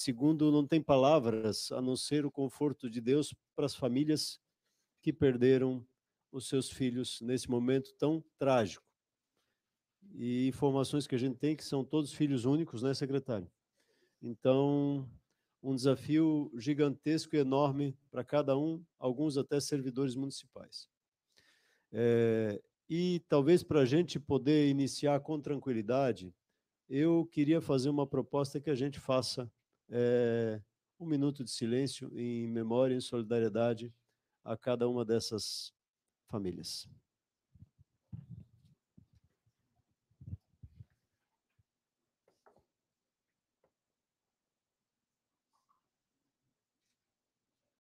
Segundo, não tem palavras a não ser o conforto de Deus para as famílias que perderam os seus filhos nesse momento tão trágico. E informações que a gente tem que são todos filhos únicos, né, secretário? Então, um desafio gigantesco e enorme para cada um, alguns até servidores municipais. E talvez para a gente poder iniciar com tranquilidade, eu queria fazer uma proposta que a gente faça um minuto de silêncio em memória e solidariedade a cada uma dessas famílias.